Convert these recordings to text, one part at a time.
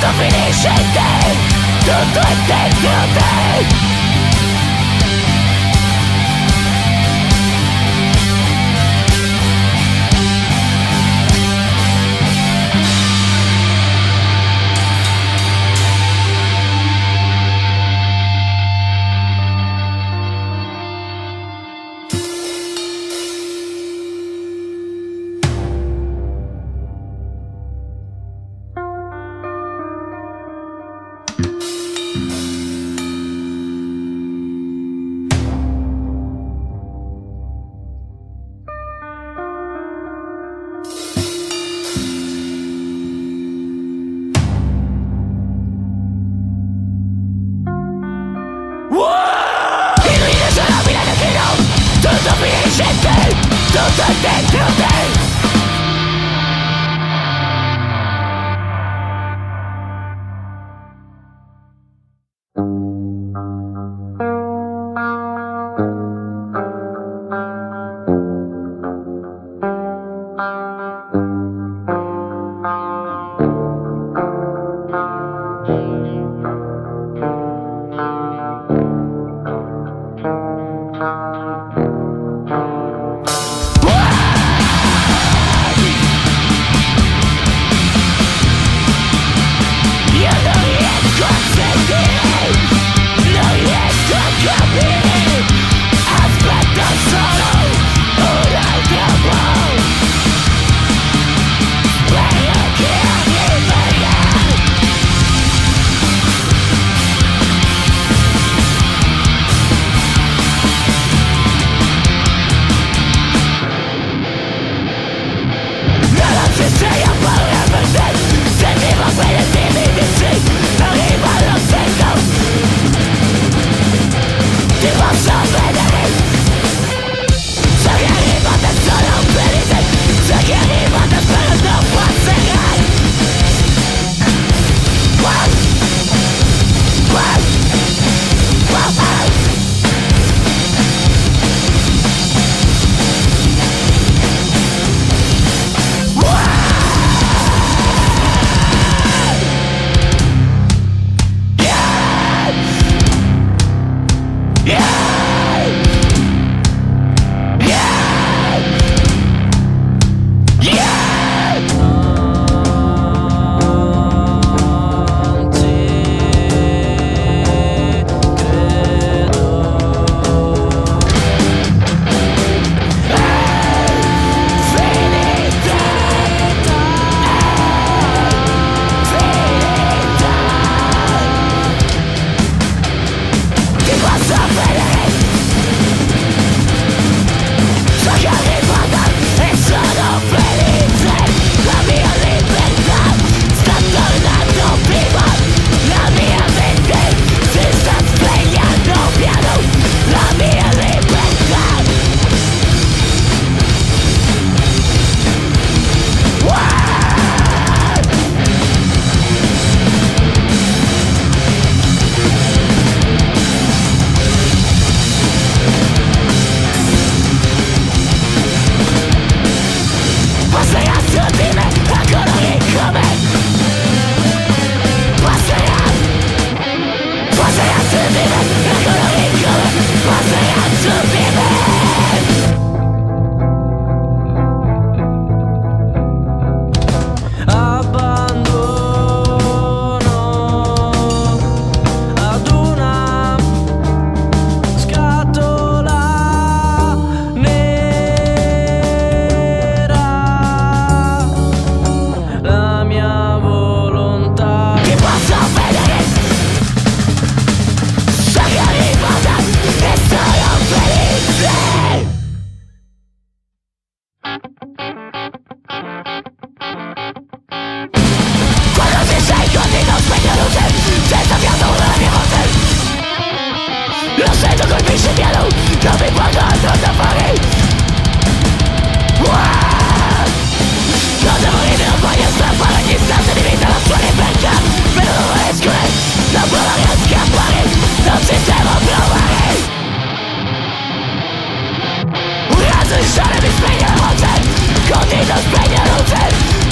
to finish it then, to do it then, till then.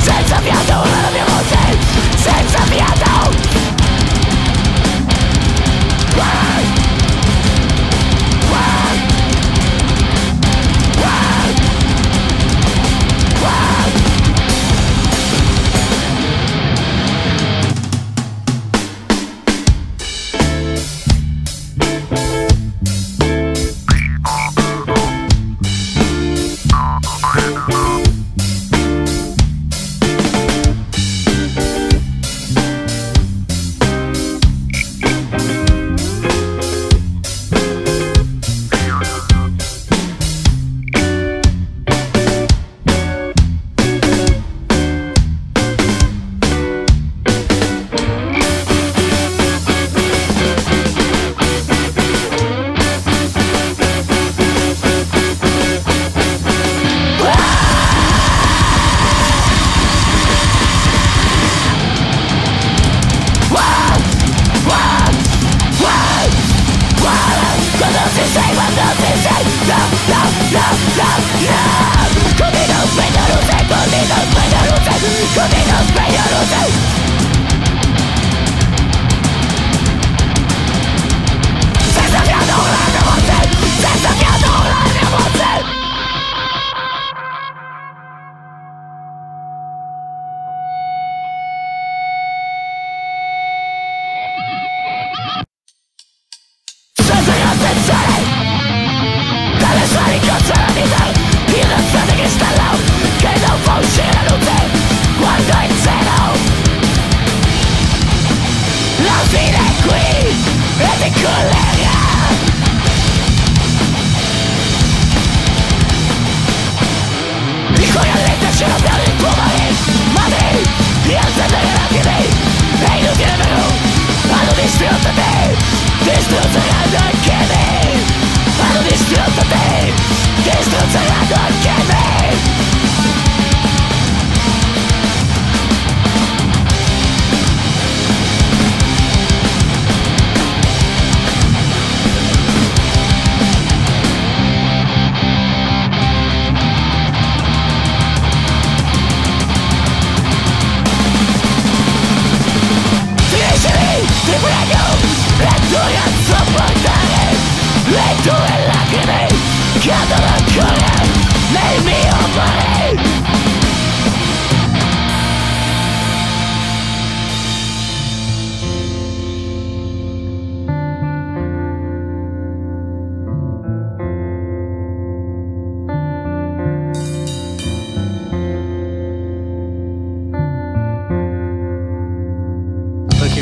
Senza fiato,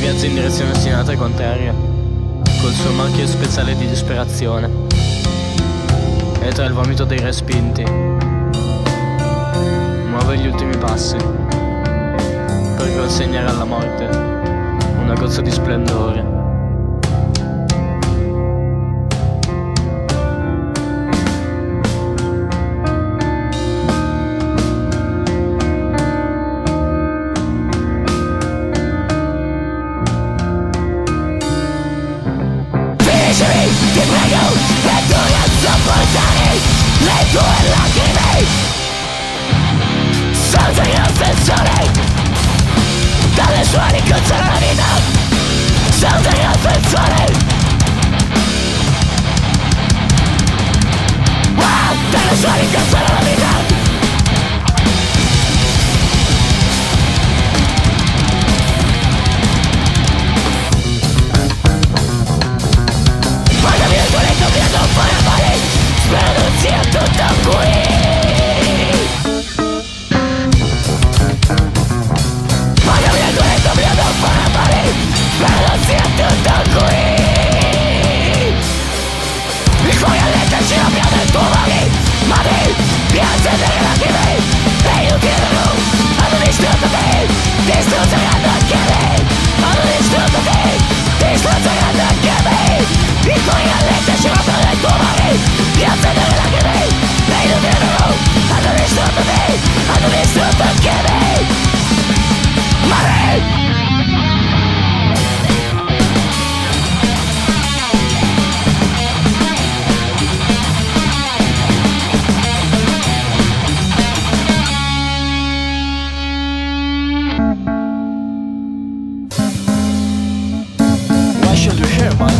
Viaggia in direzione ostinata e contraria, col suo marchio speciale di disperazione, e tra il vomito dei respinti muove gli ultimi passi per consegnare alla morte una goccia di splendore.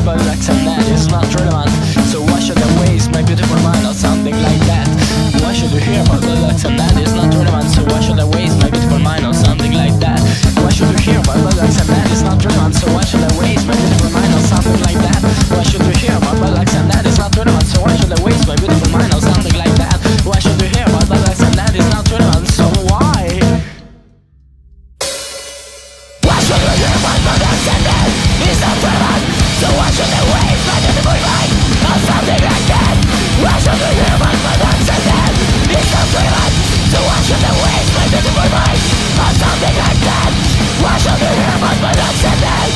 But sex and that is not relevant, so why should I waste my beautiful mind on something like that? Why should you hear about the sex and that is not relevant, so why should I waste my beautiful mind on something like that? Why should you hear about the sex and that is not relevant, so why should I waste my beautiful mind on something like that? Why should you hear about the sex and that is not relevant, so why should I waste my beautiful mind on something like that? Why should you hear about the sex and that is not relevant, so why? Why should you hear about the sex and that is not relevant? So why should I waste my beautiful mind on something like that? Why should I hear about my thoughts and then it's not relevant? So why should I waste my beautiful mind on something like that? Why should I hear about my thoughts and then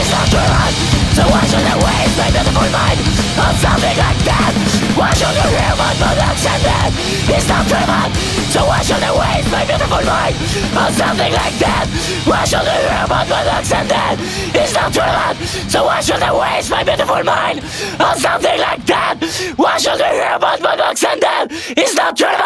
it's not relevant? So why should I waste my beautiful mind on something like that? Why should I hear about my thoughts and then it's not relevant? So why should I waste my beautiful mind on something like that? Why should I hear about my thoughts and then it's not relevant? So why should I waste my beautiful mind on something like that? Why should I hear about my thoughts and then it's not relevant?